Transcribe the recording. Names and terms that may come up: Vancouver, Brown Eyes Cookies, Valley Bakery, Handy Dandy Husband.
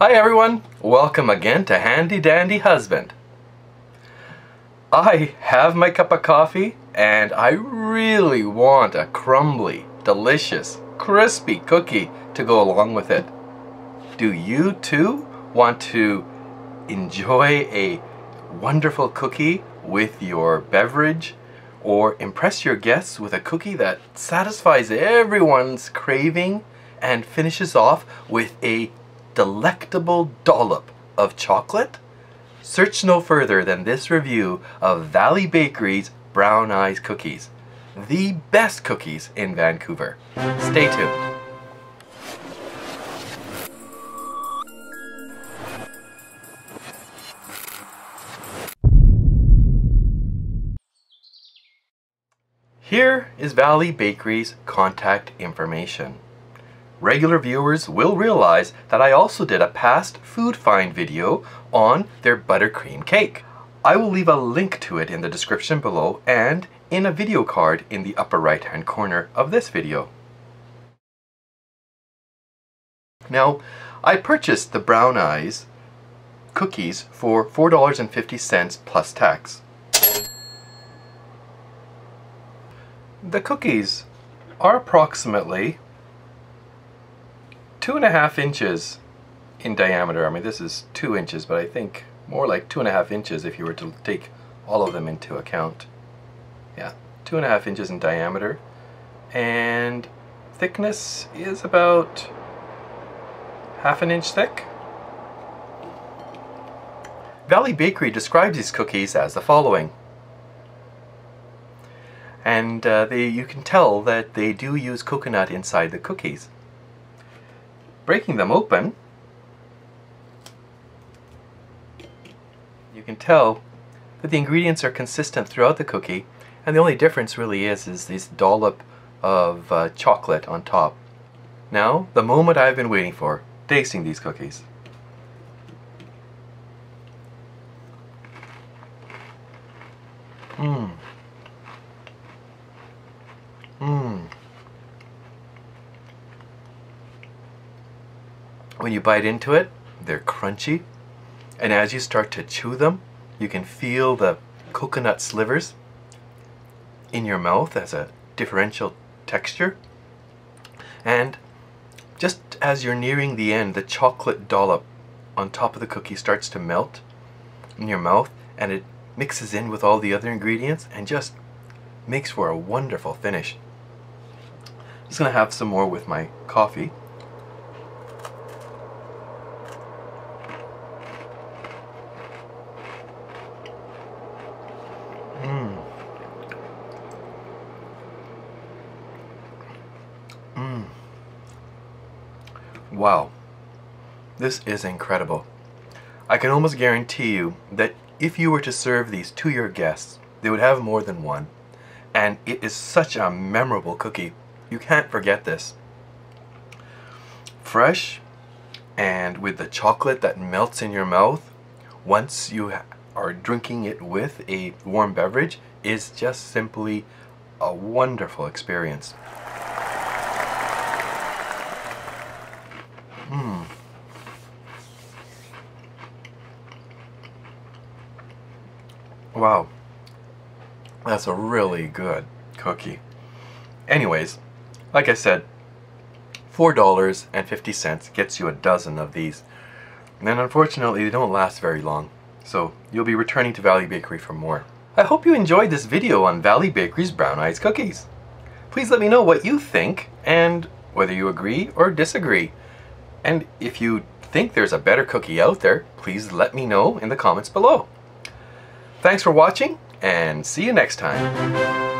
Hi everyone, welcome again to Handy Dandy Husband. I have my cup of coffee and I really want a crumbly, delicious, crispy cookie to go along with it. Do you too want to enjoy a wonderful cookie with your beverage or impress your guests with a cookie that satisfies everyone's craving and finishes off with a delectable dollop of chocolate? Search no further than this review of Valley Bakery's Brown Eyes Cookies, the best cookies in Vancouver. Stay tuned. Here is Valley Bakery's contact information. Regular viewers will realize that I also did a past food find video on their buttercream cake. I will leave a link to it in the description below and in a video card in the upper right hand corner of this video. Now, I purchased the Brown Eyes cookies for $4.50 plus tax. The cookies are approximately 2.5 inches in diameter. I mean, this is 2 inches, but I think more like 2.5 inches if you were to take all of them into account. Yeah, 2.5 inches in diameter, and thickness is about 1/2 inch thick. Valley Bakery describes these cookies as the following, and you can tell that they do use coconut inside the cookies. Breaking them open, you can tell that the ingredients are consistent throughout the cookie, and the only difference really is this dollop of chocolate on top. Now, the moment I've been waiting for, tasting these cookies. When you bite into it, they're crunchy, and as you start to chew them, you can feel the coconut slivers in your mouth as a differential texture. And just as you're nearing the end, the chocolate dollop on top of the cookie starts to melt in your mouth, and it mixes in with all the other ingredients and just makes for a wonderful finish. I'm just going to have some more with my coffee. Wow, this is incredible. I can almost guarantee you that if you were to serve these to your guests, they would have more than one. And it is such a memorable cookie. You can't forget this. Fresh, and with the chocolate that melts in your mouth, once you are drinking it with a warm beverage, is just simply a wonderful experience. Wow, that's a really good cookie. Anyways, like I said, $4.50 gets you a dozen of these. And unfortunately, they don't last very long, so you'll be returning to Valley Bakery for more. I hope you enjoyed this video on Valley Bakery's Brown Eyes Cookies. Please let me know what you think and whether you agree or disagree. And if you think there's a better cookie out there, please let me know in the comments below. Thanks for watching, and see you next time.